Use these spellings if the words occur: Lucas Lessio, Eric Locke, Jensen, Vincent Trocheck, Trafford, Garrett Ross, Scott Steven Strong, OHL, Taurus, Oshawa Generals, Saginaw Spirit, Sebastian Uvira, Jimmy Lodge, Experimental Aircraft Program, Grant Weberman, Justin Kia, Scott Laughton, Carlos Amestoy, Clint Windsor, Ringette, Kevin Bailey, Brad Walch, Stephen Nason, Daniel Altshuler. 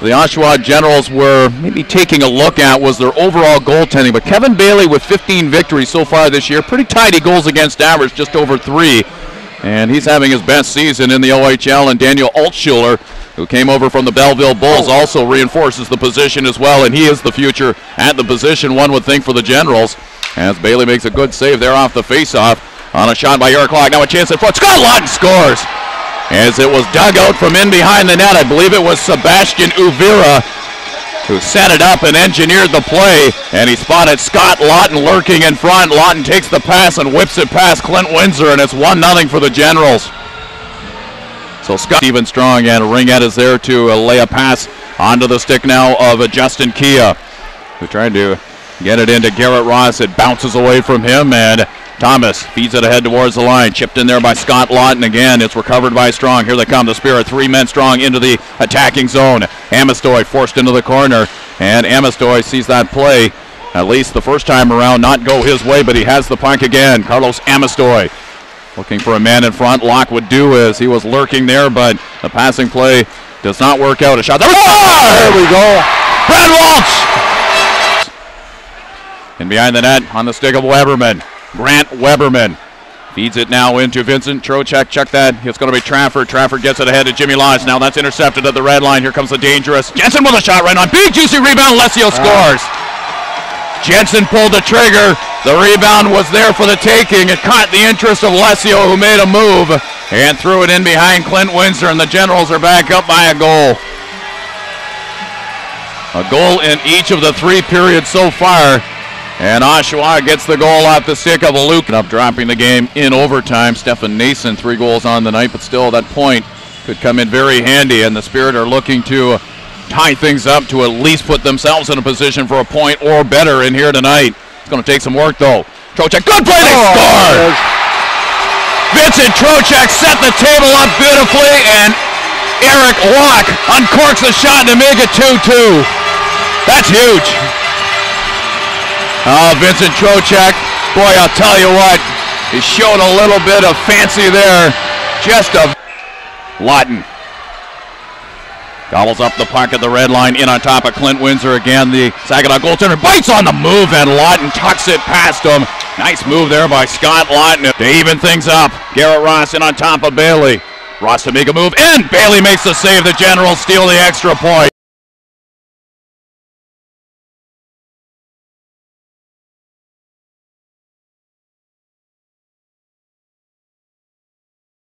the Oshawa Generals were maybe taking a look at was their overall goaltending. But Kevin Bailey with 15 victories so far this year, pretty tidy goals against average, just over 3. And he's having his best season in the OHL. And Daniel Altshuler, who came over from the Belleville Bulls, also reinforces the position as well. And he is the future at the position, one would think, for the Generals. As Bailey makes a good save there off the faceoff on a shot by Eric Locke. Now a chance in front. Scott Laughton scores! As it was dug out from in behind the net. I believe it was Sebastian Uvira who set it up and engineered the play, and he spotted Scott Laughton lurking in front. Laughton takes the pass and whips it past Clint Windsor, and it's 1-0 for the Generals. So Scott Steven Strong and Ringette is there to lay a pass onto the stick now of Justin Kia, who tried to get it into Garrett Ross. It bounces away from him, and Thomas feeds it ahead towards the line. Chipped in there by Scott Laughton again. It's recovered by Strong. Here they come. The Spirit, 3 men strong into the attacking zone. Amestoy forced into the corner. And Amestoy sees that play, at least the first time around, not go his way, but he has the puck again. Carlos Amestoy looking for a man in front. Locke would do as he was lurking there, but the passing play does not work out. A shot. There we go. Brad Walch. And behind the net on the stick of Weberman. Grant Weberman feeds it now into Vincent Trocheck. Check that. It's going to be Trafford. Trafford gets it ahead to Jimmy Lodge. Now that's intercepted at the red line. Here comes the dangerous. Jensen with a shot right on. Big juicy rebound. Lessio scores. Jensen pulled the trigger. The rebound was there for the taking. It caught the interest of Lessio, who made a move and threw it in behind Clint Windsor, and the Generals are back up by a goal. A goal in each of the 3 periods so far. And Oshawa gets the goal off the stick of Luke. Up dropping the game in overtime. Stephen Nason, 3 goals on the night, but still that point could come in very handy. And the Spirit are looking to tie things up to at least put themselves in a position for a point or better in here tonight. It's going to take some work, though. Trocheck, good play, they score! Vincent Trocheck set the table up beautifully, and Eric Locke uncorks the shot to make it 2-2. That's huge. Vincent Trocheck, boy, I'll tell you what, he showed a little bit of fancy there. Just a... Laughton gobbles up the puck at the red line, in on top of Clint Windsor again. The Saginaw goaltender bites on the move, and Laughton tucks it past him. Nice move there by Scott Laughton. They even things up. Garrett Ross in on top of Bailey. Ross to make a move, and Bailey makes the save. The Generals steal the extra point.